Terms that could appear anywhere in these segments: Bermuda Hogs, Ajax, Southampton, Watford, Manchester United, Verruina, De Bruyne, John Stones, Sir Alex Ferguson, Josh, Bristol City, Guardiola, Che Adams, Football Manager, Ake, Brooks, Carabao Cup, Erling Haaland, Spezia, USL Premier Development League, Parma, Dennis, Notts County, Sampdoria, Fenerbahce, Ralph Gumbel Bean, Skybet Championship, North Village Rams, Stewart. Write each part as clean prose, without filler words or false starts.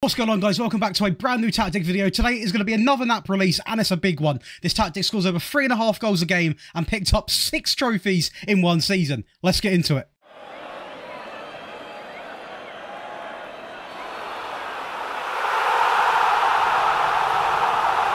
What's going on, guys? Welcome back to a brand new tactic video. Today is going to be another Knap release, and it's a big one. This tactic scores over 3.5 goals a game and picked up 6 trophies in one season. Let's get into it.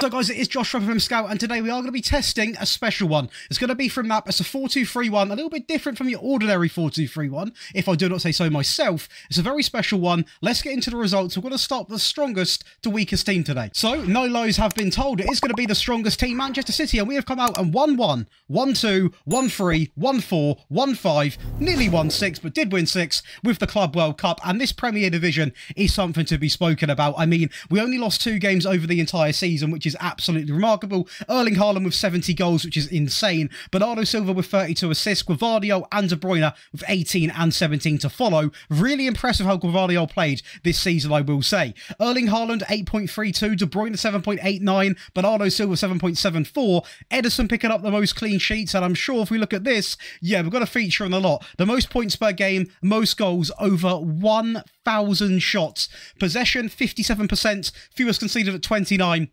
So guys, it is Josh from FM Scout, and today we are going to be testing a special one. It's going to be from Knap. It's a 4-2-3-1, a little bit different from your ordinary 4-2-3-1, if I do not say so myself. It's a very special one. Let's get into the results. We're going to start with the strongest to weakest team today. So, no lows have been told. It is going to be the strongest team, Manchester City, and we have come out and 1-1, 1-2, 1-3, 1-4, 1-5, nearly 1-6, but did win 6 with the Club World Cup, and this Premier Division is something to be spoken about. I mean, we only lost 2 games over the entire season, which is absolutely remarkable. Erling Haaland with 70 goals, which is insane. Bernardo Silva with 32 assists. Guardiola and De Bruyne with 18 and 17 to follow. Really impressive how Guardiola played this season, I will say. Erling Haaland 8.32, De Bruyne 7.89, Bernardo Silva 7.74. Edison picking up the most clean sheets, and I'm sure if we look at this, yeah, we've got a feature on a lot. The most points per game, most goals, over 1,000 shots. Possession 57%, fewest conceded at 29.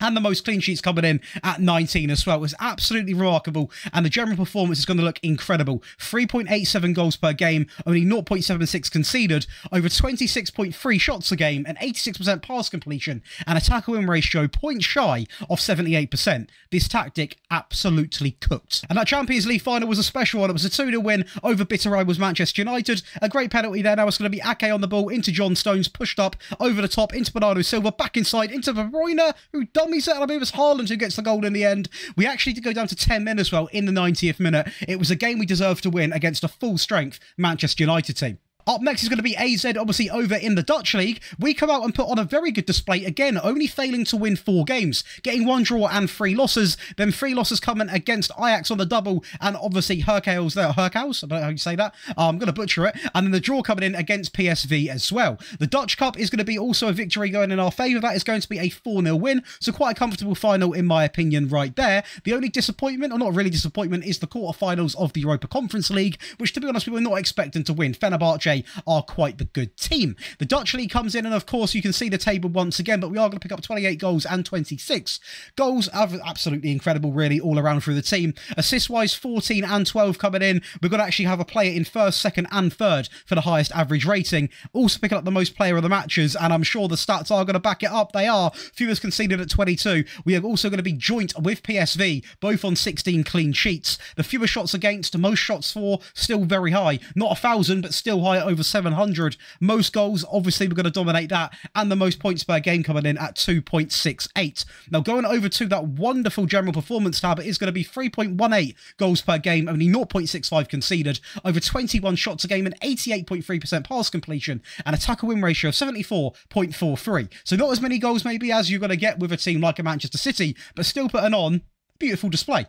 And the most clean sheets coming in at 19 as well. It's absolutely remarkable, and the general performance is going to look incredible. 3.87 goals per game, only 0.76 conceded, over 26.3 shots a game, an 86% pass completion, and a tackle-win ratio point shy of 78%. This tactic absolutely cooked. And that Champions League final was a special one. It was a 2-0 win over bitter rivals Manchester United. A great penalty there. Now it's going to be Ake on the ball into John Stones, pushed up over the top into Bernardo Silva, back inside into Verruina, who dumb. I believe it's Haaland who gets the goal in the end. We actually did go down to 10 men as well in the 90th minute. It was a game we deserved to win against a full-strength Manchester United team. Up next is going to be AZ, obviously over in the Dutch league. We come out and put on a very good display again, only failing to win 4 games, getting 1 draw and 3 losses. Then 3 losses coming against Ajax on the double, and obviously Heracles there. Heracles, I don't know how you say that. I'm going to butcher it. And then the draw coming in against PSV as well. The Dutch Cup is going to be also a victory going in our favour. That is going to be a 4-0 win, so quite a comfortable final in my opinion right there. The only disappointment, or not really disappointment, is the quarterfinals of the Europa Conference League, which to be honest we were not expecting to win. Fenerbahce are quite the good team. The Dutch league comes in, and of course you can see the table once again, but we are going to pick up 28 goals and 26 goals. Absolutely incredible really all around through the team. Assist wise 14 and 12 coming in. We're going to actually have a player in 1st, 2nd and 3rd for the highest average rating, also picking up the most player of the matches, and I'm sure the stats are going to back it up. They are fewest conceded at 22. We are also going to be joint with PSV, both on 16 clean sheets. The fewer shots against, most shots for, still very high, not 1,000 but still high, over 700. Most goals, obviously we're going to dominate that, and the most points per game coming in at 2.68. Now going over to that wonderful general performance tab, it is going to be 3.18 goals per game, only 0.65 conceded, over 21 shots a game, and 88.3% pass completion, and a tackle-win ratio of 74.43. So not as many goals maybe as you're going to get with a team like a Manchester City, but still putting on a beautiful display.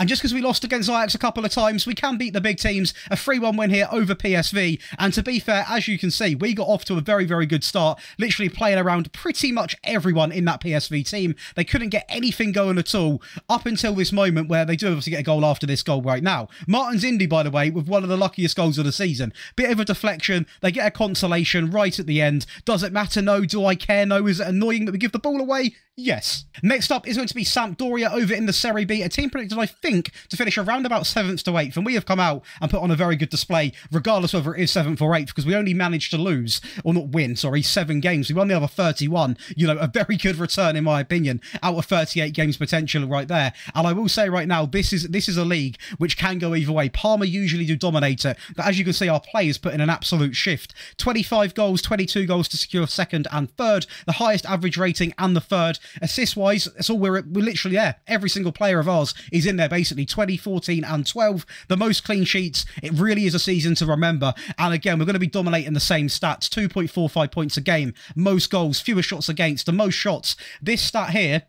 And just because we lost against Ajax a couple of times, we can beat the big teams. A 3-1 win here over PSV. And to be fair, as you can see, we got off to a very, very good start, literally playing around pretty much everyone in that PSV team. They couldn't get anything going at all up until this moment, where they do obviously get a goal after this goal right now. Martin's Indy, by the way, with one of the luckiest goals of the season. Bit of a deflection. They get a consolation right at the end. Does it matter? No. Do I care? No. Is it annoying that we give the ball away? Yes. Next up is going to be Sampdoria over in the Serie B, a team predicted, I think, to finish around about 7th to 8th, and we have come out and put on a very good display, regardless whether it is 7th or 8th, because we only managed to lose, or not win, sorry, 7 games. We won the other 31, you know, a very good return in my opinion, out of 38 games potential right there. And I will say right now, this is a league which can go either way. Parma usually do dominate it, but as you can see, our players put in an absolute shift. 25 goals, 22 goals to secure 2nd and 3rd, the highest average rating and the 3rd. Assist-wise, that's all we're literally there. Every single player of ours is in there, basically. 20, 14, and 12. The most clean sheets. It really is a season to remember. And again, we're going to be dominating the same stats. 2.45 points a game. Most goals, fewer shots against, the most shots. This stat here,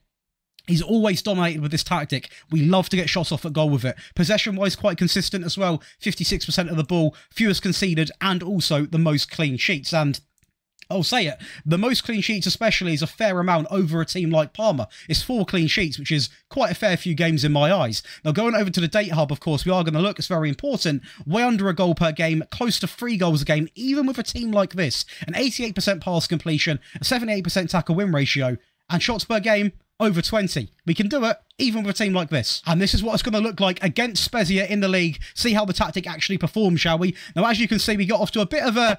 he's always dominated with this tactic. We love to get shots off at goal with it. Possession-wise, quite consistent as well. 56% of the ball, fewest conceded, and also the most clean sheets. And I'll say it. The most clean sheets especially is a fair amount over a team like Parma. It's 4 clean sheets, which is quite a fair few games in my eyes. Now, going over to the date hub, of course, we are going to look. It's very important. Way under a goal per game, close to 3 goals a game, even with a team like this. An 88% pass completion, a 78% tackle win ratio, and shots per game over 20. We can do it, even with a team like this. And this is what it's going to look like against Spezia in the league. See how the tactic actually performs, shall we? Now, as you can see, we got off to a bit of an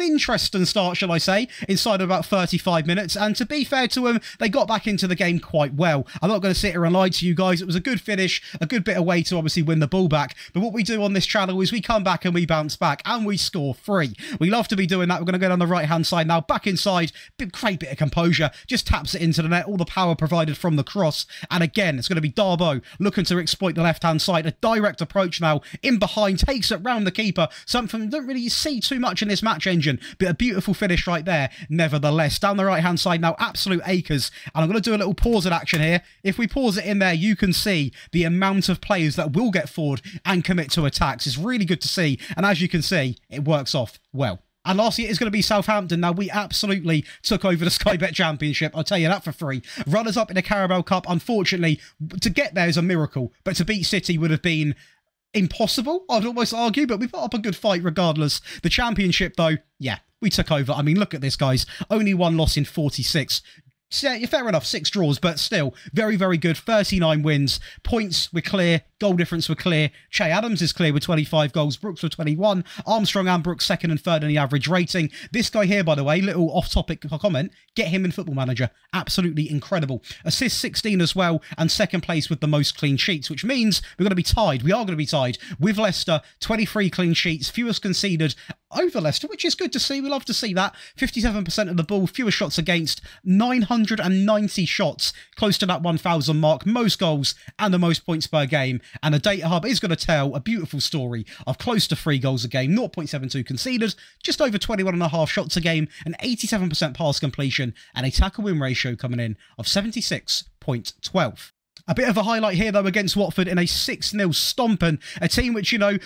interesting start, shall I say, inside of about 35 minutes. And to be fair to them, they got back into the game quite well. I'm not going to sit here and lie to you guys. It was a good finish, a good bit of way to obviously win the ball back. But what we do on this channel is we come back and we bounce back and we score 3. We love to be doing that. We're going to go down the right-hand side now, back inside. Great bit of composure. Just taps it into the net. All the power provided from the cross. And again, it's going to be Darbo looking to exploit the left-hand side. A direct approach now, in behind, takes it round the keeper. Something you don't really see too much in this match engine, but a beautiful finish right there, nevertheless. Down the right-hand side now, absolute acres. And I'm going to do a little pause at action here. If we pause it in there, you can see the amount of players that will get forward and commit to attacks. It's really good to see. And as you can see, it works off well. And lastly, it is going to be Southampton. Now, we absolutely took over the Skybet Championship. I'll tell you that for free. Runners-up in the Carabao Cup, unfortunately, to get there is a miracle. But to beat City would have been impossible, I'd almost argue. But we put up a good fight regardless. The Championship, though, yeah, we took over. I mean, look at this, guys. Only one loss in 46. Yeah, fair enough, 6 draws, but still, very, very good. 39 wins. Points were clear. Goal difference were clear. Che Adams is clear with 25 goals. Brooks with 21. Armstrong and Brooks second and third in the average rating. This guy here, by the way, little off-topic comment, get him in Football Manager. Absolutely incredible. Assist 16 as well, and second place with the most clean sheets, which means we're going to be tied. We are going to be tied with Leicester. 23 clean sheets, fewest conceded over Leicester, which is good to see. We love to see that. 57% of the ball, fewer shots against, 990 shots, close to that 1,000 mark, most goals and the most points per game. And the data hub is going to tell a beautiful story of close to 3 goals a game, 0.72 conceded, just over 21.5 shots a game, an 87% pass completion and a tackle win ratio coming in of 76.12. A bit of a highlight here, though, against Watford in a 6-0 stomping. A team which, you know,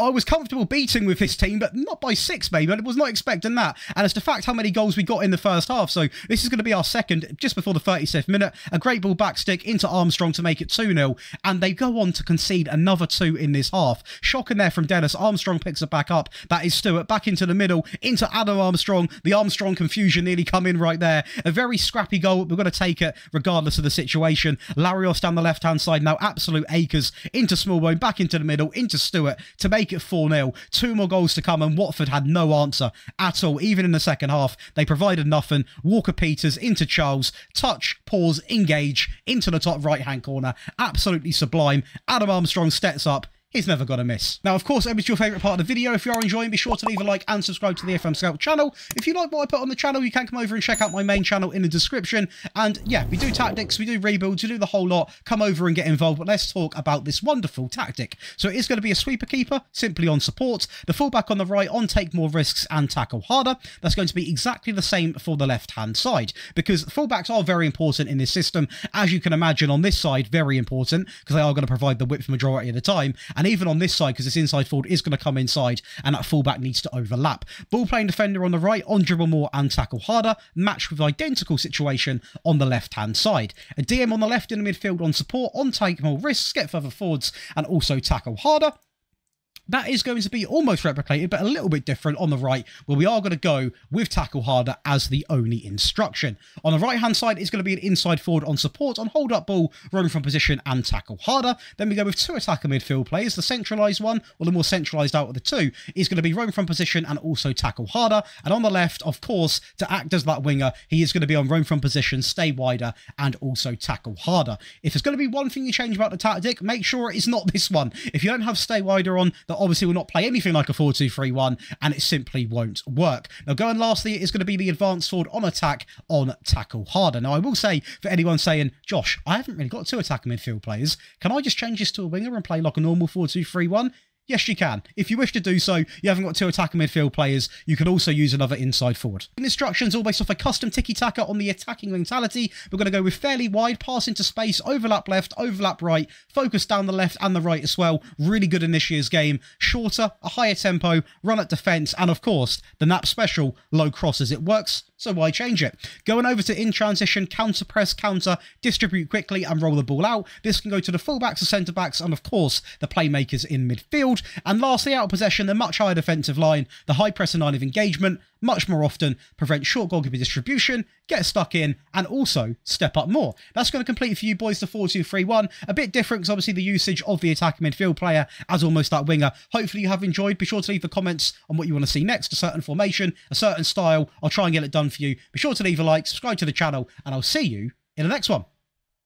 I was comfortable beating with this team, but not by 6, maybe. I was not expecting that. And it's the fact how many goals we got in the first half. So this is going to be our second, just before the 36th minute. A great ball back stick into Armstrong to make it 2-0. And they go on to concede another 2 in this half. Shocking there from Dennis. Armstrong picks it back up. That is Stewart back into the middle, into Adam Armstrong. The Armstrong confusion nearly come in right there. A very scrappy goal. We're going to take it regardless of the situation. Larry down the left-hand side now, absolute acres, into Smallbone, back into the middle, into Stewart to make it 4-0. 2 more goals to come, and Watford had no answer at all. Even in the second half, they provided nothing. Walker-Peters into Charles, touch, pause, engage, into the top right-hand corner. Absolutely sublime. Adam Armstrong steps up. He's never going to miss. Now, of course, over to your favourite part of the video. If you are enjoying, be sure to leave a like and subscribe to the FM Scout channel. If you like what I put on the channel, you can come over and check out my main channel in the description. And yeah, we do tactics, we do rebuilds, we do the whole lot. Come over and get involved, but let's talk about this wonderful tactic. So it is going to be a sweeper keeper, simply on support. The fullback on the right on take more risks and tackle harder. That's going to be exactly the same for the left-hand side, because fullbacks are very important in this system. As you can imagine, on this side, very important, because they are going to provide the width majority of the time. And even on this side, because this inside forward is going to come inside and that fullback needs to overlap. Ball-playing defender on the right, on dribble more and tackle harder, matched with identical situation on the left-hand side. A DM on the left in the midfield on support, on take more risks, get further forwards and also tackle harder. That is going to be almost replicated, but a little bit different on the right, where we are going to go with tackle harder as the only instruction. On the right-hand side, it's going to be an inside forward on support, on hold-up ball, run from position, and tackle harder. Then we go with 2 attacker midfield players. The centralised one, or the more centralised out of the 2, is going to be run from position and also tackle harder. And on the left, of course, to act as that winger, he is going to be on run from position, stay wider, and also tackle harder. If there's going to be one thing you change about the tactic, make sure it's not this one. If you don't have stay wider on, that obviously will not play anything like a 4-2-3-1, and it simply won't work. Now, going lastly, it is going to be the advanced forward on attack, on tackle harder. Now, I will say, for anyone saying, Josh, I haven't really got 2 attacker midfield players, can I just change this to a winger and play like a normal 4-2-3-1? Yes, you can. If you wish to do so, you haven't got two attacking midfield players. You can also use another inside forward. Instructions all based off a custom tiki-taka on the attacking mentality. We're going to go with fairly wide, pass into space, overlap left, overlap right, focus down the left and the right as well. Really good in this year's game. Shorter, a higher tempo, run at defence, and of course, the Knap special, low crosses. It works, so why change it? Going over to in transition, counter press, counter, distribute quickly and roll the ball out. This can go to the fullbacks, the centre-backs, and of course, the playmakers in midfield. And lastly, out of possession, the much higher defensive line, the high press and line of engagement, much more often, prevent short goalkeeper distribution, get stuck in, and also step up more. That's going to complete for you boys the 4-2-3-1. A bit different because obviously the usage of the attacking midfield player as almost that winger. Hopefully you have enjoyed. Be sure to leave the comments on what you want to see next, a certain formation, a certain style. I'll try and get it done for you. Be sure to leave a like, subscribe to the channel, and I'll see you in the next one.